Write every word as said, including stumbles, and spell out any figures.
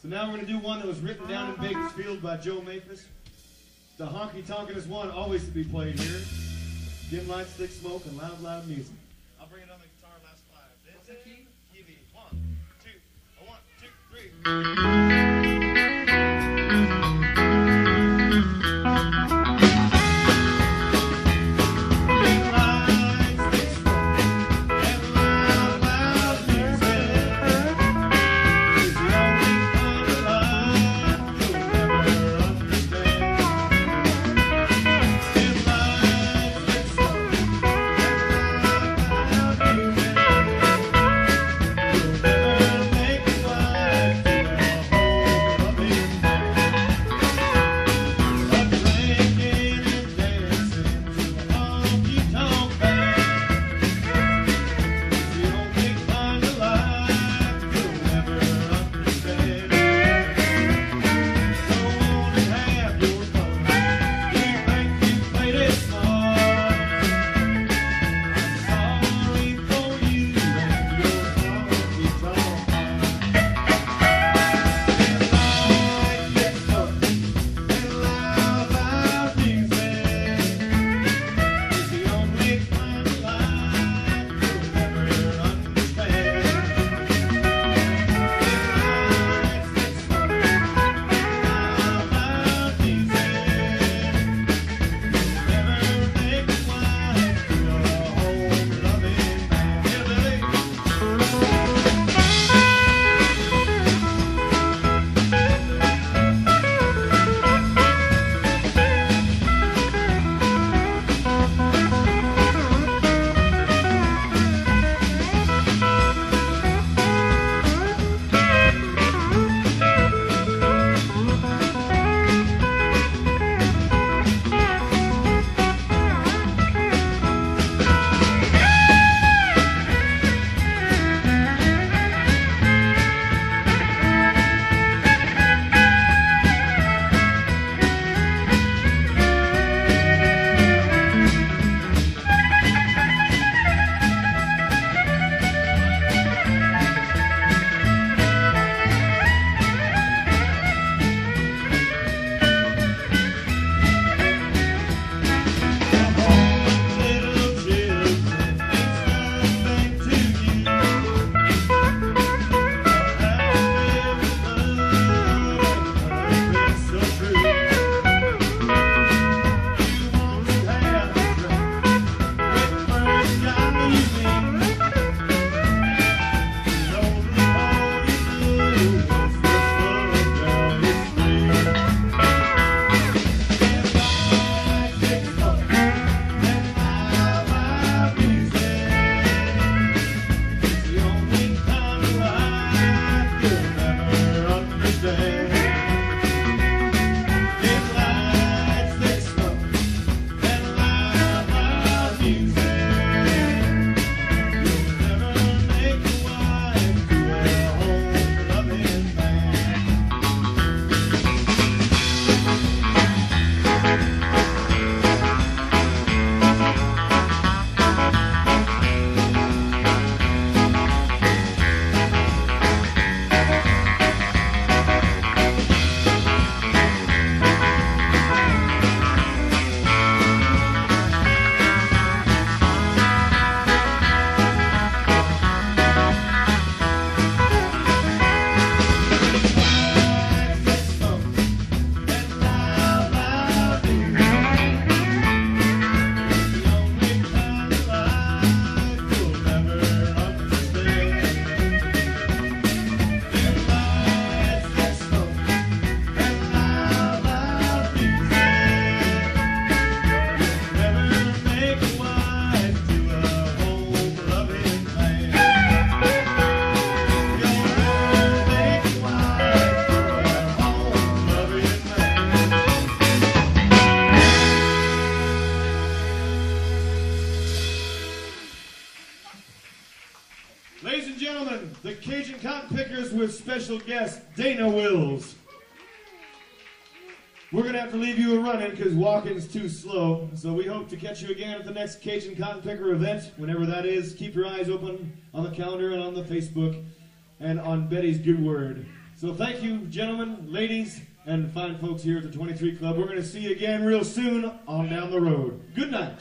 So now we're going to do one that was written down in Bakersfield by Joe Maphis. The honky tonkin' is one always to be played here. Dim lights, thick smoke, and loud, loud music. I'll bring it on the guitar last five. It's a key. Give me one, two, one, two, three. Ladies and gentlemen, the Cajun Cottonpickers with special guest Dayna Wills. We're going to have to leave you a running because walking's too slow. So we hope to catch you again at the next Cajun Cottonpicker event, whenever that is. Keep your eyes open on the calendar and on the Facebook and on Betty's good word. So thank you, gentlemen, ladies, and fine folks here at the twenty-three Club. We're going to see you again real soon on down the road. Good night.